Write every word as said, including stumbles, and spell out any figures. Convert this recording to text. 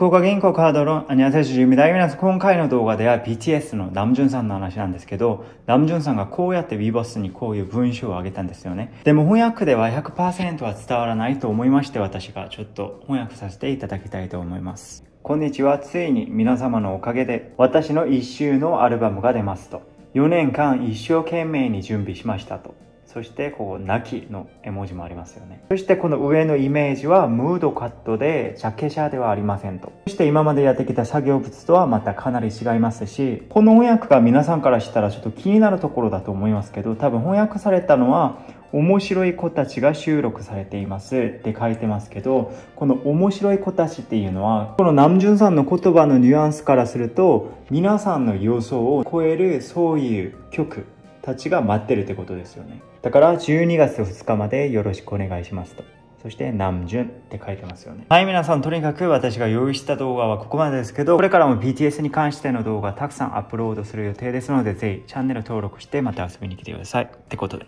福岡銀行カードロン、あにゃせしじみだいみなさん、今回の動画では ビーティーエス のラムジュンさんの話なんですけど、ラムジュンさんがこうやって Weverse にこういう文章をあげたんですよね。でも翻訳では ひゃくパーセント は伝わらないと思いまして、私がちょっと翻訳させていただきたいと思います。こんにちは、ついに皆様のおかげで私の一周のアルバムが出ますと。よねんかん一生懸命に準備しましたと。そして、こう、泣きの絵文字もありますよね。そして、この上のイメージは、ムードカットで、シャケシャではありませんと。そして、今までやってきた作業物とはまたかなり違いますし、この翻訳が皆さんからしたらちょっと気になるところだと思いますけど、多分翻訳されたのは、面白い子たちが収録されていますって書いてますけど、この面白い子たちっていうのは、このナムジュンさんの言葉のニュアンスからすると、皆さんの予想を超えるそういう曲たちが待ってるってことですよね。だからじゅうにがつふつかまでよろしくお願いしますと。そしてナムジュンって書いてますよね。はい、皆さん、とにかく私が用意した動画はここまでですけど、これからも ビーティーエス に関しての動画たくさんアップロードする予定ですので、ぜひチャンネル登録してまた遊びに来てくださいってことで。